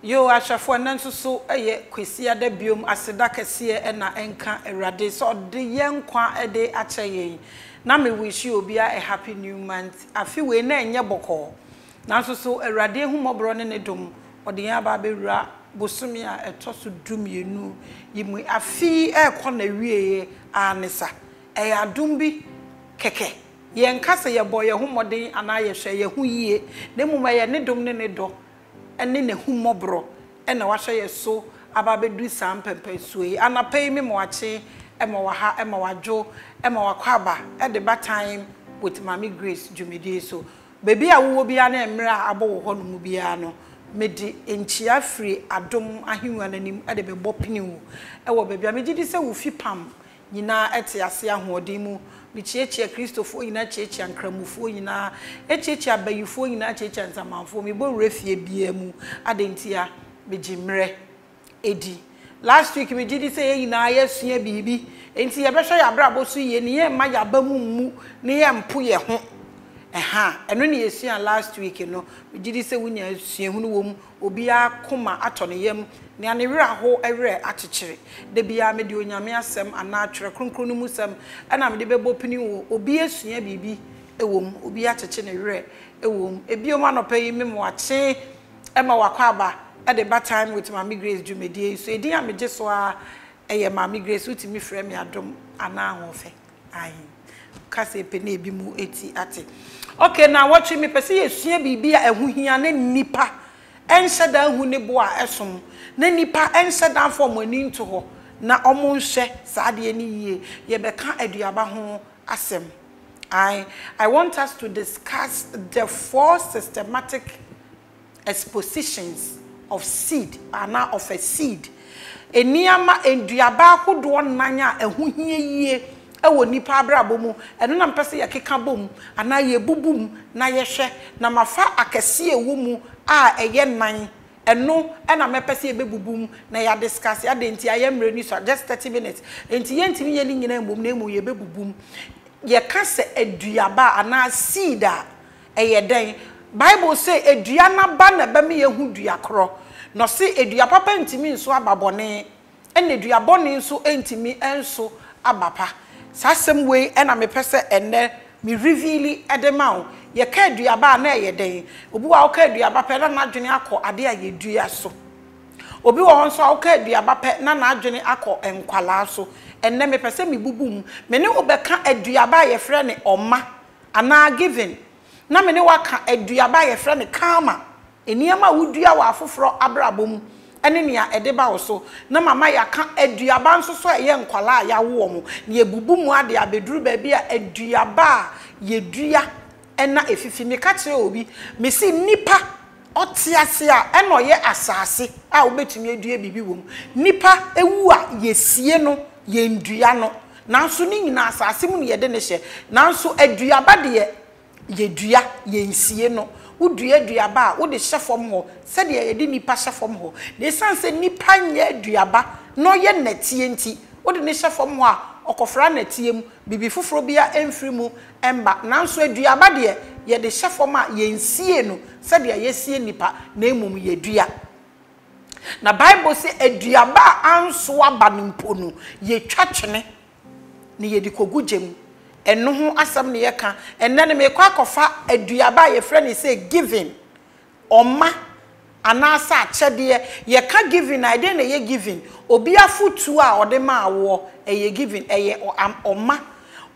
Yo ashafo nanso so eye kwesi ade biom aseda kese e na enka erade so de yenkwa ede acheyen na me wish you bia a happy new month afi we na enye boko nanso so erade humobro ne nedom ode aba bewura bosumi a etoso dumienu yimu afi e kwa na wieye anisa e adum bi keke yenka se ye boye humodin ana ye hwe ye hu yie ne mumma ye nedom ne nedo ene ne humobro ene wahwe yeso ababedu sampempe suyi ana pay me moache ema waha ema wadwo ema wakwaba e the time with Maame Grace jumidi so baby a wo bia na emra abo ho no mu bia no medi enchia free adom ahenwa nanim e de bebo piniu e wo baby a megidi se wo fi pam nyina ete ase ahoden mu michiechia Christopher nyina chiechia nkramufo nyina echiechia abayufo nyina chiechia nsamanfo mi bo refie bia mu adentia bejimre edi last week we did say nyina yesua bibi enti ye behwe ya brabo so ye ne ye ma ya ba mu mu ne ye mpo ye ho eha eno ne yesua last week no we did say unya yesua hunu wo mu obi akoma atone yam ne anewira ho ewire achichire de bia me de onyame asem ana atwere kronkron mu sem ana me de bebopini wo obi esua bibi ewom obi achiche ne wire ewom ebiom anopayi memo ache ema wakwaba at the bad time with Maame Grace jumedie so edin ameje so a eye Maame Grace utimi frɛ me adom ana ahofe ai kase pene ebi mu eti ate okay now what me pese yesua bibi a ehuhia ne nipa ensedan hu ne bo a esom na nipa ensedan for mani nto ho na omo nhwe saade ni yie ye beka aduaba ho asem I want us to discuss the four systematic expositions of seed ana of a seed eniama aduaba hodo nanya ehuhia yie ewo nipa abrabo mu eno na mpese yekeka bom ana ye bubum na ye hwe na mafa akese ewo mu a eye nan eno ena mepese ebebubum na ya discuss ya denti ayemre ni so just 30 minutes enti yentimi ye nyina mbom na emu ye bebubum ye ka se aduaba ana seed a eye den Bible say adua na ba na ba me yehu dua kro no se adua papa ntimi nso ababone en adua bone nso entimi enso abapa sasem we ena me pese enne me reveal edema ye ka adua ba na ye den obi wa o ka adua ba pe na adwene akọ ade a ye dua so obi wo nso o ka adua ba pe na adwene akọ enkwala so enne me pese me bubum me ne obeka adua ba ye frɛ ne oma ana given na mene waka aduaba ye frɛ ne kama eniama wudua wa afoforo abrabom ene ne ya edeba wo so na mama ya ka aduaba nso so ye nkwala ya wo mo ne ebubumu ade abeduru ba bia aduaba ye dua ena efifi me ka kire obi me si nipa otiase a eno ye asase a obetumi adua bibi wo nipa ewu a ye sie no ye ndua no nanso ni nyina asase mu ne ye de ne hye nanso aduaba de yedua yensie no wudua duaba wo de hyefom ho se de ye de nipa hyefom ho de sanse nipa nya duaba no ye netie nti wo de ne hyefom ho a okofra netie mu bibi foforo bia emfiri mu emba nanso aduaba de ye de hyefom a yensie no se de yesie nipa na emum yedua na Bible say aduaba anso aba nimpo no ye twatwene ne ye de kogujem eno ho asam ne yeka enna ne me kwa kofa aduaba ye frɛ ne say giving oma anasa achede ye ka giving I dey na ye giving obi afutu a ode ma awo ye giving ye oma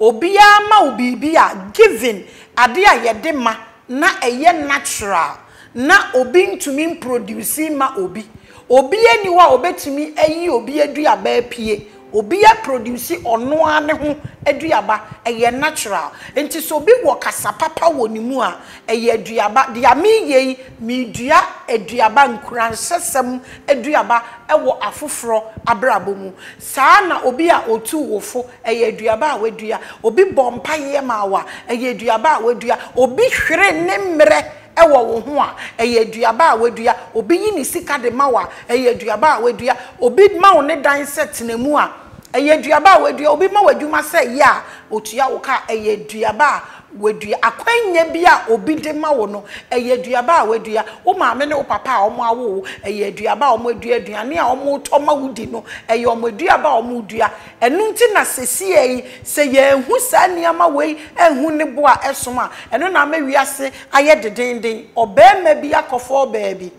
obi ama obi bia giving ade a ye de ma na ye natural na obi ntumi produce ma obi obi ani wa obetumi ayi obi aduaba pie obi ya produce ono ane ho aduaba eye natural enti so bi wo kasa papa woni mu a eye aduaba de amiye mi dua aduaba nkransesem aduaba ewo afoforo abrabo mu saa na obi a otu wofo eye aduaba a wadua obi bompa ye mawa eye aduaba a wadua obi hwere ne mre ewo wo ho a eye aduaba a wadua obi yi ni sika de mawa eye aduaba a wadua obi ma wo ne dan set na mu a eye aduaba wedua obi ma waduma se ya otua wo ka eye aduaba wedua akwanya bia obi de ma wo no eyedua ba wedua wo maame ne wo papa omo awo eyedua ba omo edua ne a omo to ma wudi no eye omo edua ba omo dua enu nti na sesi eyi se ye hu sa niama wei ehu ne boa esom a enu na ma wiase aye dedenden obema bi akofo obaa bi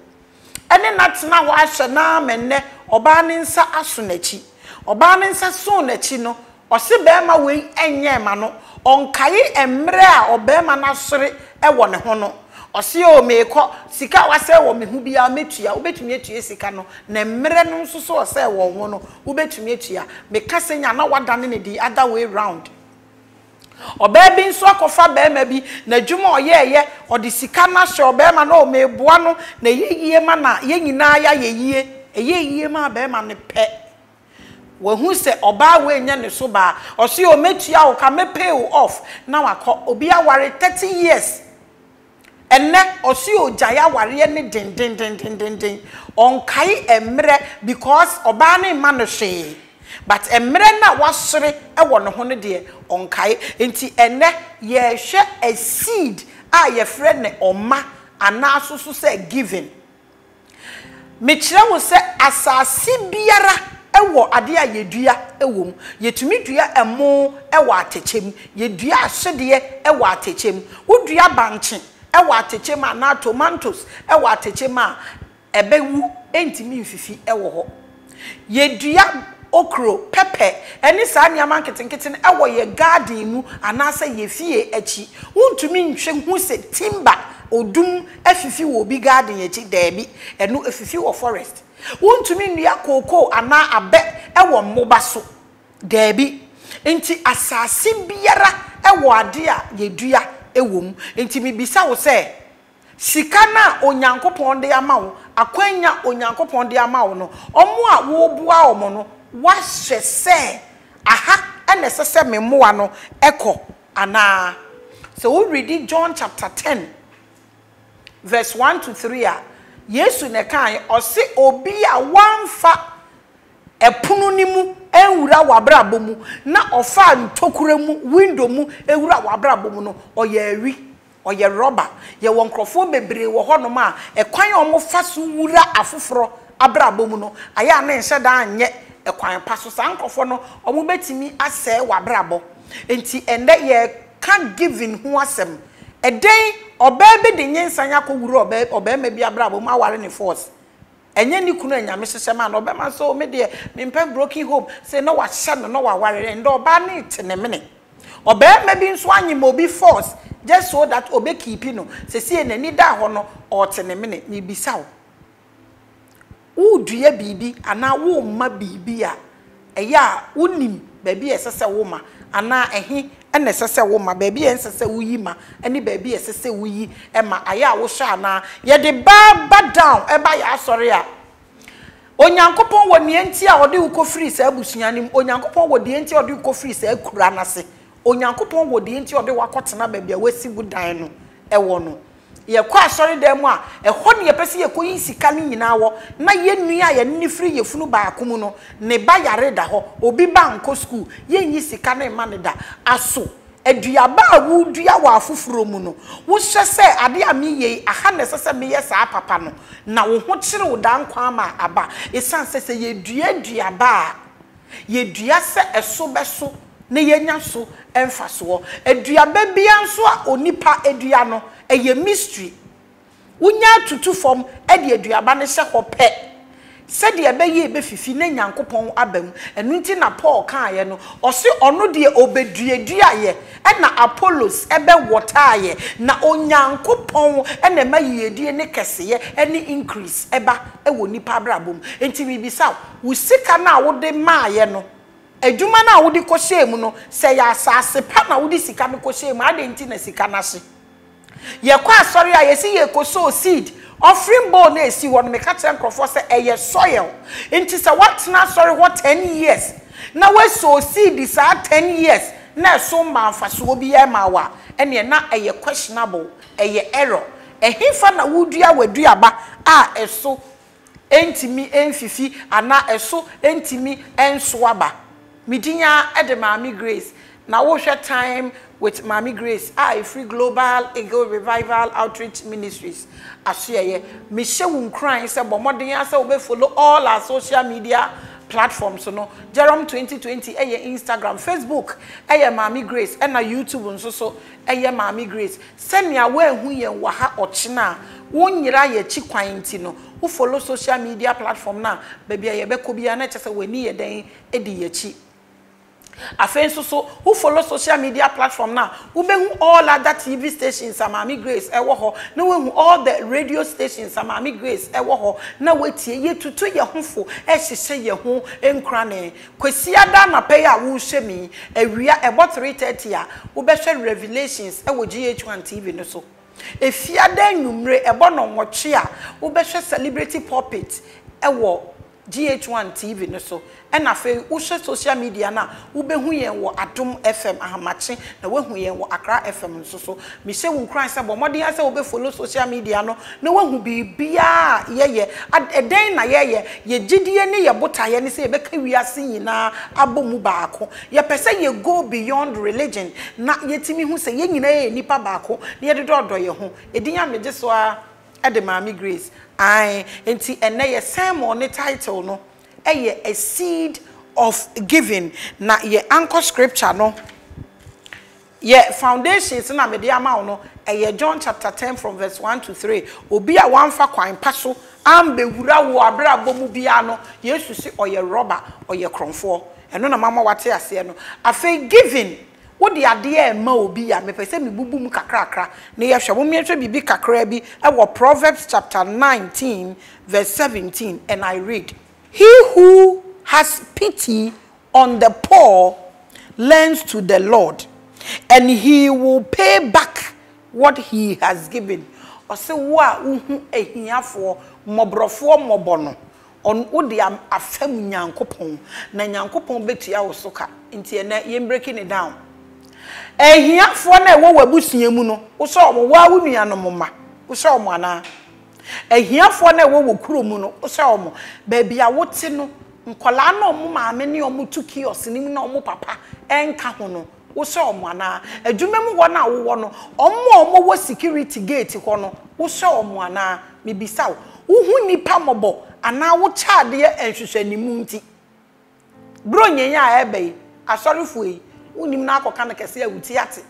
ene na tena ho ahwe na menne oba ne nsa aso nachi oba ne nsa so nachi no ose bema wei enye ma no onkai emre a obema na sore ewo ne ho no ose o meko sika wase wo mehu bia metua obetumi etua sika no na mre no nsoso ose wo ho no obetumi etua meka senya na wadane ne di other way round oba bi nso akofa bema bi na dwuma oyeye odi sika na hye obema na o meboa no na yeyie ma na yenyina ya yeyie eyeyie ma bema ne pe wohu se oba we nya ne so ba o se o metua o ka me pay off na wakọ obi aware 30 years enne o se o jaya ware ne den on kai emre because oba ne ma no hwe but emre na wasore e wo no ho ne de on kai enti enne ye hwe a seed a ye friend ne oma ana susu se given me kire wo se asase biara ewo ade a yedua ewom yetumi dua emo ewo atechem yedua asede ewo atechem wodua banche ewo atechem ana tomatoes ewo atechem a ebewu entimi mfifi ewo ho yedua okro pepe eni saa niaman ketinketen ewo ye garden mu ana sa ye fie achi wontumi nhwe hu se timber odum afifi wo bi garden ye chi debi eno afifi wo forest wontumi nua koko ana abe ewo mmoba so debi enti asase biara ewo ade a yedua ewom enti mibisa wo se sika na onyankopon de ama wo akwanya onyankopon de ama wo no omo a wo bua omo no wahye se aha ene sese memoa no eko ana so we read John chapter 10 verse 1 to 3 a Yesu ne kan ose obi a wanfa epunu ni mu enwura wabrabo mu na ofa ntokure mu window mu enwura wabrabo mu no oyewi oye roba ye wonkrofo bebre wo hono ma ekwan omo fa so wura afoforo abrabo mu no aya na nheda anye ekwan pa so sankrofo no omo betimi asɛ wabrabo enti ende ye can't give in ho asem a day or baby the Yansanya Kuru or Bembe Abrabo, my warren force. And Yanni Kuna and Mrs. Man, Obama, so me dear, Mimpen broken home, say no, I shall no, I worry, and no barnet in a minute. Or Bembe being swanning will be forced, just so that Obe Kipino, Ceci and any da honor or 10 minutes, me be sow. Woo, dear Bibi, and now woo, my Bibia. A ya, woonim, baby, as a woman, and now a he. And necessary woman, baby, and says we ma, any baby, as I say we, Emma, Iya was shana, yet the bar bad down, and by our sorry. On Yankopon were the entia or do co free, sir Busianim, on Yankopon were the entia or do co free, sir Kuranasi, on Yankopon were the entia or the Wakotana baby, a wasting good dino, a wono. Ye kwa sorry demwa, a honey a pessi a coincy coming in our, na ye nia ye ni free ye funu ba kumuno, ne ba ya reda ho, obi banko school, ye ni sikane maneda, aso, e diaba woo dia wafu frumuno, who shall say adia me ye, a hand sasa me yes a papano, na wochino dan kwama aba, e san says ye dia diaba, ye dia se e sobeso. Ne yenya so emfa so eduabe bia so a onipa edua no eye mystery unya tutu form e de eduaba ne hye hope se de ebeye be fifi ne nyankopon abam enu nti na Paul kan ye no ose ono de obeduedua ye e na Apollos ebe water ye na onyankopon e na mayedie ne kese ye any increase eba e wonipa brabom enti bibisa wo sika na wo de ma ye no ejuma na wudi koshemu no se ya asase pa na wudi sika me koshemu ade nti na sika na hye ye kwa sorry a ye si ye koso seed offering bowl na esi won me ka tren krofo se eye soil nti se what na sorry what 10 years na we so seed sa 10 years na so manfa so bi ye ma wa ene na eye questionable eye error ehifa na wudua wadua ba a eso entimi enfifi ana eso entimi ensoaba Midinya Edema Maame Grace Now watch your time with Maame Grace. I free global ego revival outreach ministries. Ashiye, me share unkran se bomodenya se we follow all our social media platforms. So no, Jerome 2020. Eye Instagram, Facebook. Eye Maame Grace. Ena YouTube unso so. Eye Maame Grace. Send me away huye waha ochina. Wonyira ye chikwainti no. Who follow social media platform na? Baby aye be kubiya na chese we ni ye den edi yechi. Afen so who follow social media platform now, who be all other TV stations and Maame Grace ewoho, no all the radio stations and Maame Grace ewoho, na wetie ye tutu ye honfo e hyehyɛ ye ho enkra ne kwesi ada na peya wo hye mi awia about 3:30 a wo be hwɛ revelations ewo GH One TV no so efia da nwumre ebo no nwotwe a wo be hwɛ celebrity pulpit ewo GH1 TV no so ena fe ushe social media na ube hu yen wo Atom FM ahamachi na we hu yen wo Akra FM no so mi she won kran se bo modern ase ube follow social media no na we hu bibia yeye eden na yeye ye gidie ne ye botaye ne se ye beka wiase nyina abomu baako ye pese ye go beyond religion na yetimi hu se ye nyina ye nipa baako ne ye dododo ye ho edinya meje so a at the Maame Grace, I enti eneye sermon ne title no, eye a seed of giving. Na ye anchor scripture no, ye foundations na me dia ma no, eye John chapter 10 from verse 1 to 3. Obi a wanfa kwan paso, ambe wura wo abrabo mu bia no, Yesu si oye robber, oye kromfo. Eno na mama wate ase no. Afa giving. What the idea ma obi ya me pese mi bubu mu kakrakra na ye hwe wo me hwe bibi kakra bi e Proverbs chapter 19 verse 17 and I read, he who has pity on the poor lends to the Lord and he will pay back what he has given. O se wo a uhu ehiafo mobrofo mobono on odi am afam nyankopon na nyankopon betua wo soka nti na ye breaking it down. Ehiafo na ewo wabusie mu no wo so wo wa wunua no moma wo so mo ana ehiafo na ewo wokuro mu no wo so mo ba bia wote no nkola na omo maame ne omo tukios nim na omo papa enka ho no wo so mo ana adwuma mu ho na wo no omo wo security gate ho no wo so mo ana me bisa wo hu nipa mobo ana wo chaade ehwehwanimu nti bro nyenya ebe asorifo yi unim na akoka na kese awuti ate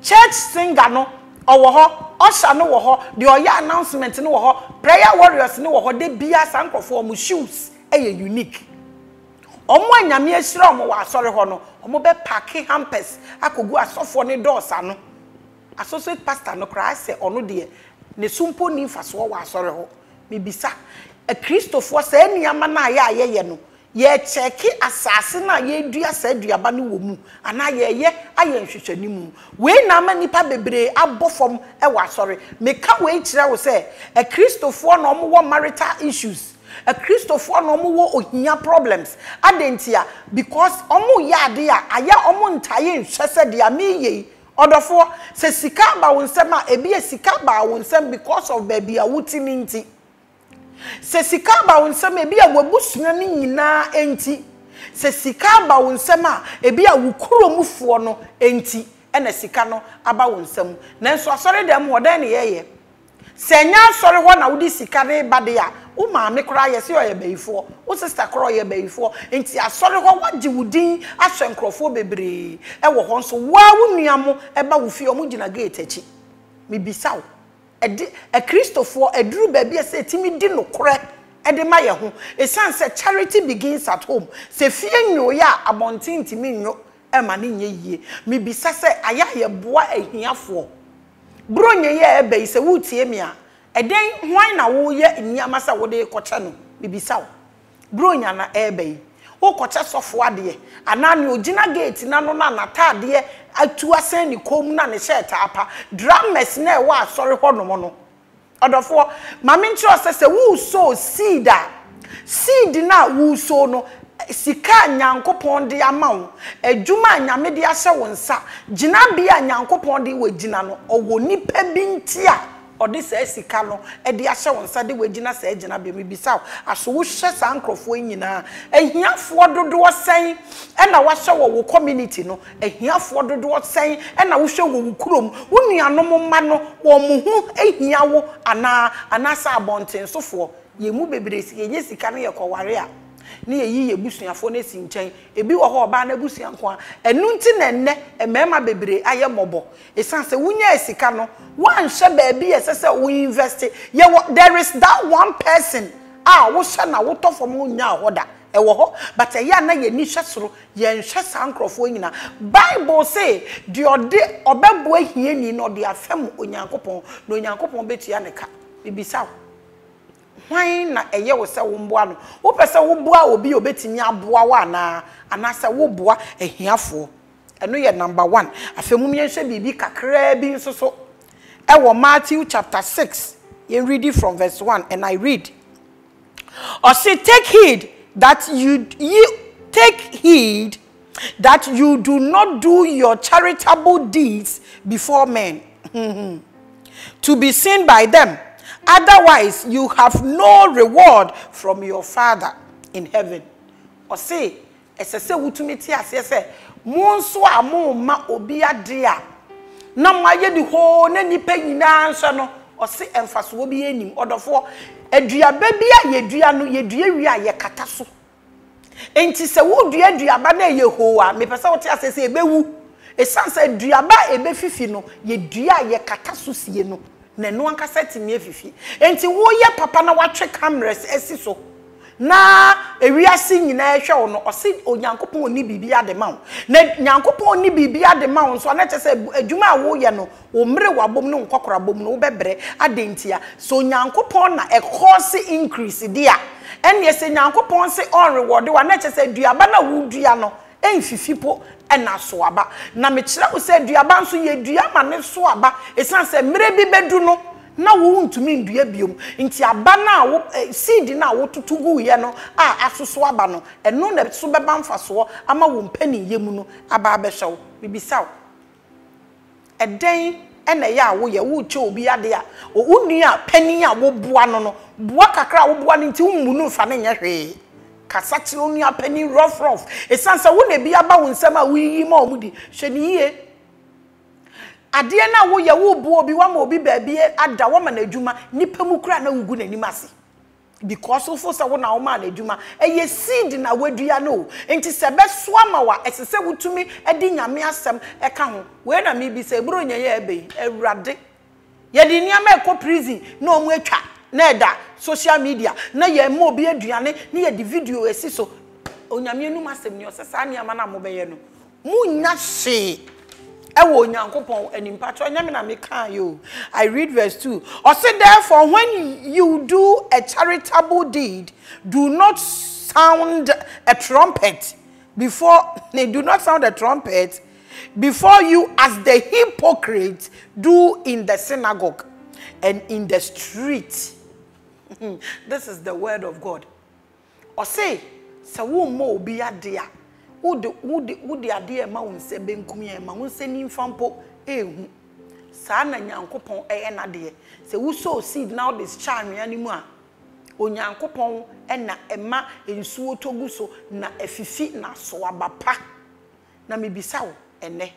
church singer no owoho osha no woho the oya announcement no woho prayer warriors no woho de bia sankrofo omo shoes eye unique omo anyame ahira omo wa asori ho no omo be pack hampers akogu asofo ne doors ano associate pastor no kra se ono de ne sumpo ni faso wa asori ho me bisa a christopher se niama na ayeye no ye cheki asase na ye dua sa duaba ne wo mu ana ye ye aye nhwehwani mu we na ma nipa bebre abofom e wa sorry me ka we kire wo se a christofo no mo wo marital issues a christofo no mo wo ohia problems adentia because omo yade a aye omo ntaye nhwese de ameye odofo se sika ba wo nsem a ebi sika ba wo nsem because of baby a wutini nti se sika ba wonsem ebi agwabusuna ni nyina enti se sika ba wonsem a ebi awukuro mufo no enti ena sika no aba wonsem nanso asore dem wodan ne yeye se nya asore ho na wudi sika re bade a wo maame kora yesi oye bayifo wo sister kora oye bayifo enti asore ho wagi wudin ahwenkrofo bebre ewo ho nso wa wunuamo eba wufie omugina gate achi me bisawo a Christopher a drew baby say timi di no kore e de maye ho e san say charity begins at home say fie nyo ya abontin timi nyo e ma ne nye yie me bi say aya ye boa ehiafo bro nye ye e be say wutie me a e den hwan na wo ye nyama sa wo de koche no me bi saw bro nya na e be wo koche sofo ade ana ne ogina gate na no na natade atu asen ni kom na ne shirt apa drummers na e wa asori honom no odofo mame nchiro sese wo so seed na wo so no sika nyankopon de amawo adwuma nyame de ahye wo nsa gina bia nyankopon de wo gina no owo nipa bi ntia or this Sicano, and the Asher on Sunday with Gina said, and I be me beside. I shall wish us uncle for you now. And here for the door saying, and I was our community, no, and here for the door saying, and I wish you would come, wouldn't you no more mano or muhu, a yawo, and I saw Bontin so for you move babies, yes, you can hear Cowaria. Near ye busiafone in chain, a be a whole banner busianqua, a nuntin and ne, a mamma baby, I am mobile. A sansa winya sicano, one shabby be as we invest it. Yea, there is that one person. Ah, what shall now what off for moon now, order, a woho, but a yana ye nishasro, ye and shas uncle for yina. Bible say, dear de or baby here, no, dear femme, unyankopon, no yankopon betianaka, be besought. Why na eye wo se wo mboa no wo pese wo boa obi obetimi aboa wa na anase wo boa ehiafo eno ye number 1 afemum ye hwe bibi kakra bi nso so e wo Matthew chapter 6 ye read it from verse 1 and I read or say take heed that you take heed that you do not do your charitable deeds before men to be seen by them. Otherwise, you have no reward from your Father in heaven. Or say, as I say, Utumiti, as I say, Monsua, Moma, Obia, dear. Now, my yet the whole, any penny answer, no, or say, and fast will be any order for a dear baby, ye dear, no, ye dear, ye catasu. And tis a wood, dear, dear, bane, ye hoa, me persona, as I say, bewu. A sunset, dear, ba, a befifino, ye dear, ye catasusi, no. Ne no anka set me fifi enti wo ye papa na watwe cameras esi so na ewiase nyina ehwe wo no ose onyankopon oni bibia de ma na nyankopon oni bibia de ma so na chese adwuma wo ye no wo mre wabom no nkwakorabom no wo bebre adentia so nyankopon na e cause increase dia en ye se nyankopon se on reward wa na chese duaba na wo dua no enfifi po na so aba na me kire wo se duaba nso ye duama ne so aba esan se mire bi bedu no na wo ntumi ndua biom nti aba na wo seed na wo tutugu ye no a asoso aba no eno na so beba mfaso ama wo mpani ye mu no aba abehwe wo bibisaw eden ena ya wo ye wo che obi ade a wo nua pani a wo boa no no boa kakra wo boa nti wo mu no fa ne nya hwe kasati oni apeni rough esansa wo ne bia ba wo nsema wo yi ma omudi hwani ye ade na wo ye wo bu obi wa ma obi ba bia ada wo ma na adwuma nipa mu kra na wugu na nimase because ofo sa wo na wo ma na adwuma eye seed na wadua no enti se be so ama wa esese wutumi edi nyame asem eka ho we na me bi se bro nya ye be ewrade ye di niam eko prison na omu atwa Neda social media na ye mo bi aduane na ye di video esi so onyame enu masem ni osesa na ama na mo beye no mu nya hye e wo nyankopon animpacho onyame na me kan yo. I read verse 2 or say therefore when you do a charitable deed do not sound a trumpet before they do not sound a trumpet before you as the hypocrites do in the synagogue and in the street. This is the word of God. Or say, so who mo be a dear? Who the idea mountain say benkumi and mountain sending fampo? Eh, San and Yankopon, eh, and a dear. Say, who so seed now this charming anymore? O Yankopon, and na Emma, and so toguso, na efifi na so abapa. Na me be sour, and ne.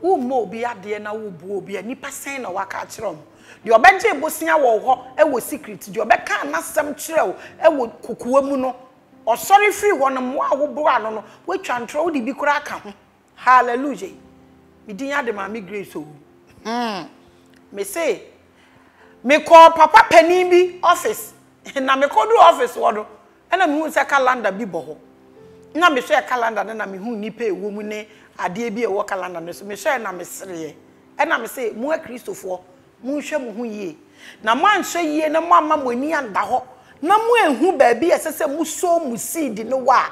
Who mo be a dear now who be a nipper saying or catch rum. Your bedje bosia wo e wo secret, your beka na sem chrew, e wo kukuwa mu no. Or sorry free one mo a wo bua no no, we twantro wo di bi kura ka ho. Hallelujah. Me din ade Maame Grace o. Me say me call papa panin bi office. Na me call do office wo do. E na me hu se calendar bi bo ho. Na me share calendar na me hu nipa ewo mu ne ade bi ewo calendar no so me share na me sere. E na me say mo a Christofo mu hwe mu hu ye na manhwe ye na mama moni anda ho na mu ehu ba bi esese mu so mu seed no wa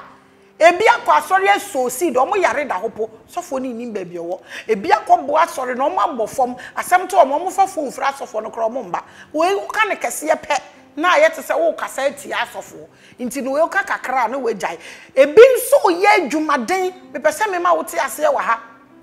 ebi akwa sori eso seed omo yare da hopo sofo ni nim ba bi owo ebi akwa bo asori na omo abofom asem to omo mo fafo mfra sofo no kra omo mba we uka ne kese ye pe na ayete se wo kasa ati asofo nti no we uka kakra na we jai ebi nso ye adwumaden me pese me ma wote ase wa ha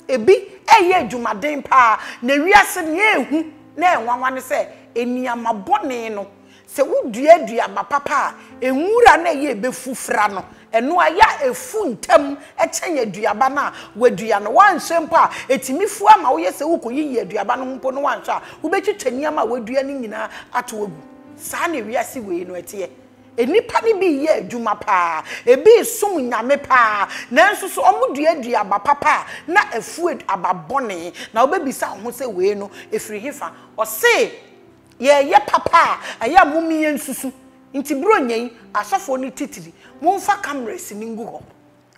ebi eye adwumaden pa na wiase ne ehu na enwanwane se eniama bone no se wudua ma papa enwura na ye befufra no eno aya efu ntam echen aduaba na wadua no wanhempo a etimifu ama wo ye se wukoyi aduaba no mpo no wanhwa ubetwetwaniama wadua ni nyina ato agu saa na wiase we no ete enipa ni bi ye adwuma pa ebi som nyame pa nanso so omudua aba papa na efu aba bone na obebisa ho se we no efiri hifa o se ye papa aya mumie nsusu nti bro nyen asofo ni titiri mumfa camera si ningu ho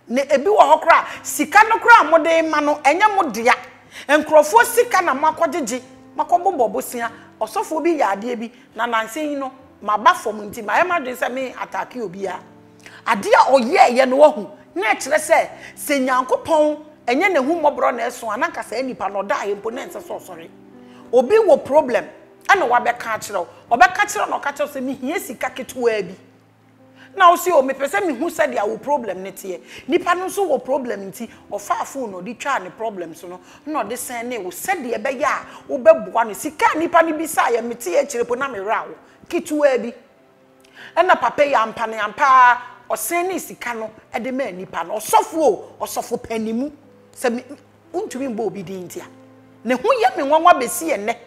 ne ebi wo hokra sika no kra moden ma no enye modea enkrofo sika na makwogege makobobobosia osofo bi yaade bi na nansen no maba fom nti ma emadwe se me attack obi a ade a oyeye no wahu na kire se se nyankopon enye ne hu mobro na eso ananka se nipa no da imponent so sorry obi wo problem ana wabeka akire obeka akire no ka se me hie sika ketua bi na o se o mepese me hu se dia wo problem ne tie nipa no so wo problem nti ofaafo no di twa ne problem so no no de sen ne wo se dia be ya wo be boa ne sika nipa ne bi sa ya meti akire po na me rawo kituwa bi ena papa yampa ne ampa oseni sika no ede ma nipa no osofo panimu se untumi mbo obi di ntia ne hu ye me nwanwa besi ye ne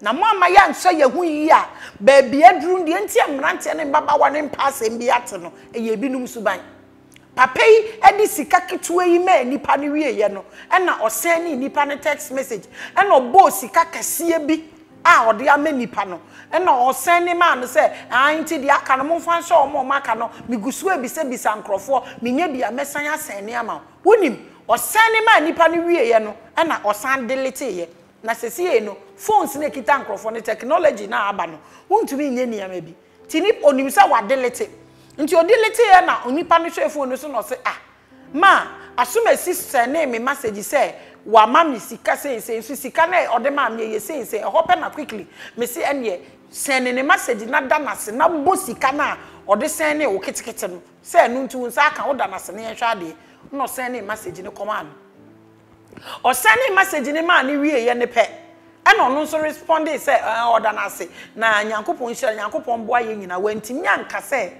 na mama ya nso ye hu yi a ba bia duru ndi ntia mrante ne baba wa ne mpa asem bi ate no eye binum suban papa yi edi sika kituwa yi ma nipa ne wie ye no ena oseni nipa ne text message ena obo sika kase bi ah odi ame nipa no ena o send man say anti dia aka no mfa nso o mo aka no migusu e bisa nkrofo menye bia mesan asene ama wonim o send man nipa no wie ye no ena o san delete ye na sesi ye no phones ne kita nkrofo ne technology na aba no wontumi nye niam bi tini onim say wa delete nti o delete ye na onipa no hwe phone so no say ah ma asuma si send me message say wa mami sika sense sika na ode mami ye sense hope na quickly me se ene send ne message na danase na bo sika na ode send ne oketekete no se no ntu nsa aka odanase ne hwade no send ne message ne command o send ne message ne ma ne wie ye ne pe ene ono nso respond se odanase na nyankopon hira nyankopon boa ye nyina wantimi anka se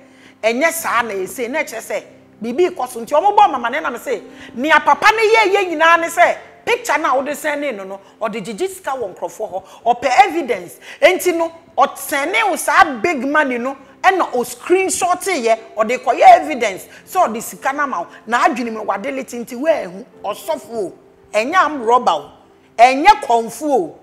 enye saa na ese na che se bibi koso nti ombo mama ne na me se ne papa ne ye nyina ne se picture na odi sene no no odi jijisika won krofo ho ope evidence enti no o sene o sa big money no and o screenshot ye odi koye evidence so odi sika na ma na adwini me wade leti nti we ehu osofo enya am robber o enya konfu o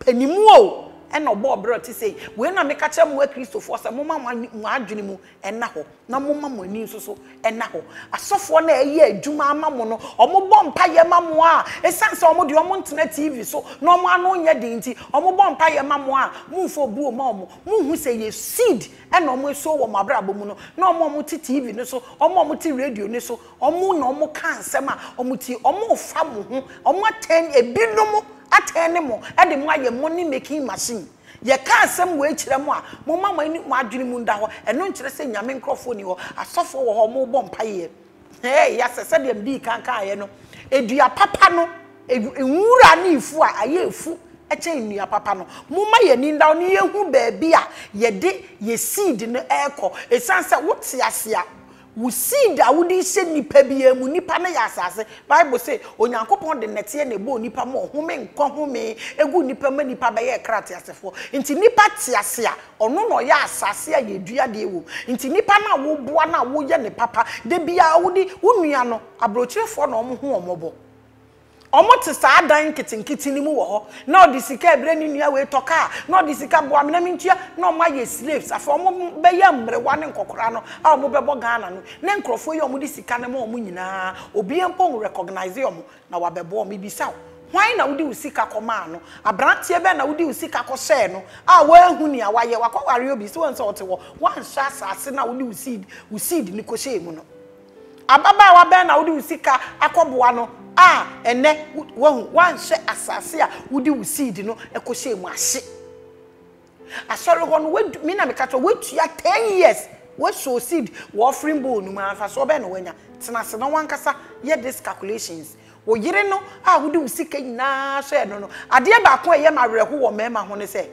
panimu o and obo bro ti say we na me ka chem we Christopher se moma mo adwini mu ena ho na moma mo ani nso so ena ho asofo na eye adwuma ama mo no omo bompa ye mamo a esanse omo de omo ntena TV so no omo anu nya de nti omo bompa ye mamo a mufo bu omo omo muhu se ye seed ena omo so wo mabrabo mu no na omo ti TV ne so omo ti radio ne so omo na omo ka ansem a omo ti omo fa mo ho omo aten ebinom atenemo ade mo aye money making machine ye ka asem we kiremo a mo mama ni mo adwene mu nda ho eno nkire se nyame nkrofo ni ho asofo wo ho mo bom pa ye eh ya sese de mbi kan kan ye no edua papa no enwura ni ifu a aye ifu eche nua papa no mo ma ye ni nda ni ye hu ba bia ye de ye seed no eko esanse wote ase a wo seed a wo di se nipa bia mu nipa na ya asase bible say onyankopon de nete na ebo nipa mo home nko home egu nipa ma nipa ba ye krate asefo nti nipa te ase a ono no ya asase a ye dua de ewo nti nipa na wo boa na wo ye ne papa de bia wo di wo nua no abrochirefo na omo ho omobo omo te sa adan kitinkitini mu wo ho na odi sika ebre ni nua we toka na odi sika boa me na mentua na omo aye slaves afa omo be ya mrewa ne nkokora no a omo be bo Ghana no ne nkrofo ye omo di sika ne ma omo nyina obi empon recognize omo na wa be bo omo bi saw hwan na wudi usika koma no abrantie be na wudi usika ko share no a wa hu ni a wa ye wa ko ware obi so won so ote wo wan sha asase na wudi usidi ni ko share mu no ababa wa be na wudi usika akoboa no ah ene wan hye asase a wudi wusidi no ekohye mu ahye asore ho no me na meka to wetua 10 years we so seed wo offering bowl no ma fa so be no wanya tenase no wankasa ye these calculations O yire no a wudi usika nyina hwe no no ade ba ko ye mawereho wo mema ho ne se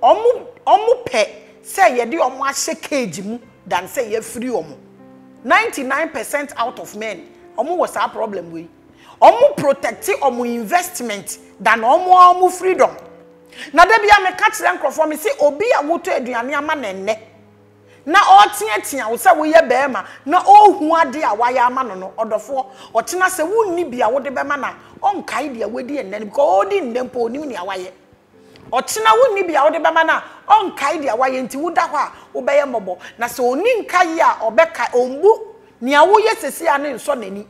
omu pe se ye de omu ahye cage mu dan se ye free omu 99% out of men omu was a problem we omu protect omu investment dan omu freedom na de bia me ka kire nkrofo me se obi a moto aduane ama nenne na o tiatia wo se wo ye bema na ohu ade a waya ama no no odofo o tena se wonni bia wo de bema na on kai bia wedi enne because o di ndempo oni ni awaye o tena wonni bia wo de bema na on kai dia waye nti wo da ho a wo beye mobo na se oni nkai a obeka ombu ni awo ye sesi ane nso nani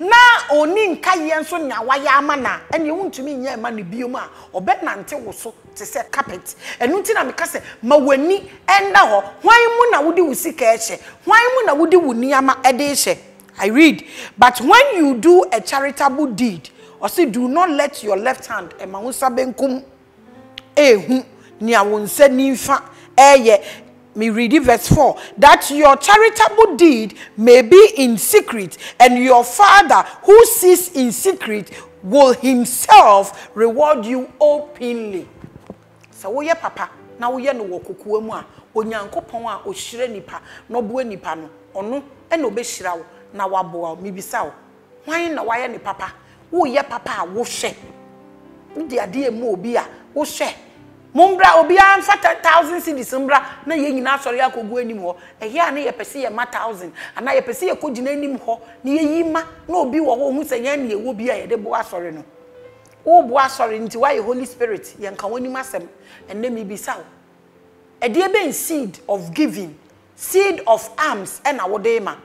na oni nkai ye nso nya waya ama na ene wuntumi nya ama ne biom a obenante wo so te se carpet enu nti na meka se ma wani enda ho hwan mu na wudi wusika eche hwan mu na wudi wuni ama ede eche. I read, but when you do a charitable deed or say do not let your left hand ema wonsa benkum ehu ni awonsa nimfa eye. Me read it, verse 4. That your charitable deed may be in secret, and your Father who sees in secret will himself reward you openly. So, oh yeah, Papa. Now we are no wokukuemwa. Onyanko ponwa oshire nipa. No bue nipa no. Ono eno be shirao. Na waboa mibisao. Why na waya ni Papa? Oh yeah, Papa. Wo she. Udi adie mo obia. Wo she. Mumbra obian fata 1,000 cedis umbra na ye nyina sori akogu anim ho ehia na ye pese ye ma 1,000 ana ye pese ye kogina anim ho na ye yima na obi wo ho husanya na ye wo bia ye de bo asori no wo bo asori nti why Holy Spirit ye nka woni masem enne mi bisawo e de be seed of giving, seed of alms and awodema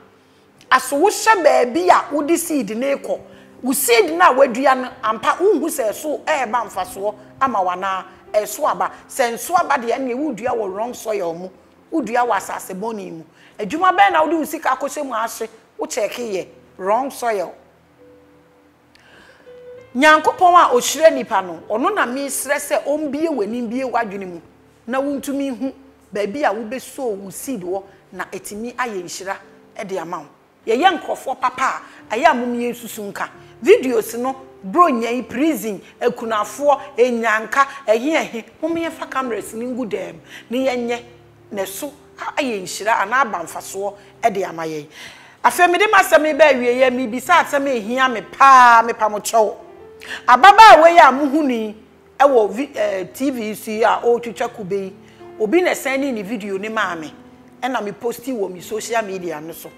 aso wo hye ba bia wo di seed na ekọ wo seed na wadua no ampa wo hu se so e ba mfaso ama wana Eswaba, send swaba the enemy would do our wrong soil mu, would do our sassaboni mu. A juma ben, I'll do sick acosemu ashe, would check here, wrong soil. Nyanko poma o shreni pano, or nona me stress on beer when in beer wagunimu. Na wun to me who, baby, I will be so who seed war, na etimi ayen shira, at the amount. Ye yanko for papa, I am mummy susunka. Videos no. Bro nyai prison ekunafo enyanka ehihi mumye fa cameras ni ngudem ni yenye ne so aye nhira ana abamfaso e de amaye afemi de masem ba wiye ya mi bisa asem ehia me pa mo chow ababa we ya muhuni e wo TV si a o twetwa kubeyi obi ne send ni video ni maame e na me posti wo mi social media no so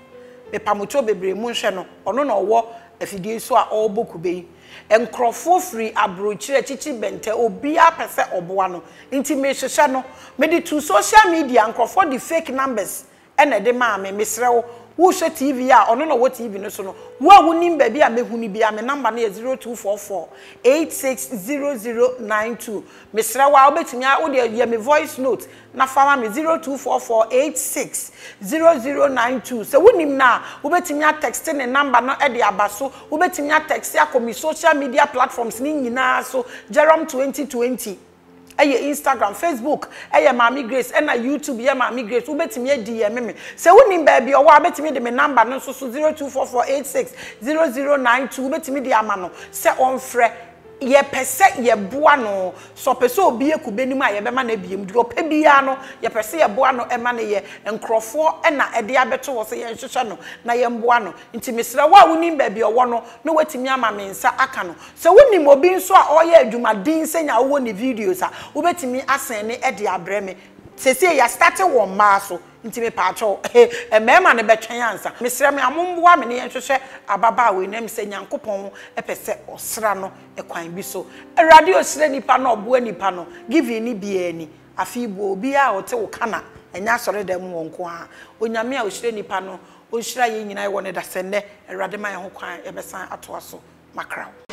me pa mo chow bebre mu nhwe no ono na owo afidie so a obo kubeyi enkrofo free abrochire chichi bente obi apese oboa no nti me hwehwe no me de to social media enkrofo the fake numbers ene de maame mesrewo wo hwe TV a ono no wo TV no so no wo a wonim ba bia mehuni bia me number na 0244860092 mesrewo a obetumi a wo de ya me voice note na fama me 0244860092 se wonim na obetumi a text ne number no e de abaso obetumi a text akomi social media platforms ni nyina so Jerome 2020 aye Instagram, Facebook, aye Maame Grace, and YouTube, aye Maame Grace. Who bet me a DM me? Say who nim baby or what bet me the number no so 0244860092. Who bet me the amano? Say on free. Ye pese ye boa no so pese obi e kubenu ma ye be ma na biem du ope bia no ye pese ye boa no e ma na ye enkrofo e na ede abeto wo se ye nhwehwe no na ye mboa no nti misra wa wonim ba bia wo no no watimi ama mensa aka no se wonim obi nso a oye adwuma din senya wo ni videos a wo betimi asen ne ede abre me sese ya start wo ma so nti me pa cho e mema ne betwen ansa misra me amomboa me ne nhwehwe ababa we na mse nyankopon e pese osra no ekwan bi so radio sire nipa na obo nipa no give ni bia ni afi bo obi a ote wo kana enya sore dem wonko a onyame a osire nipa no ohyira ye nyina ye wona dasenne erade man ho kwan e besan ato aso makraw.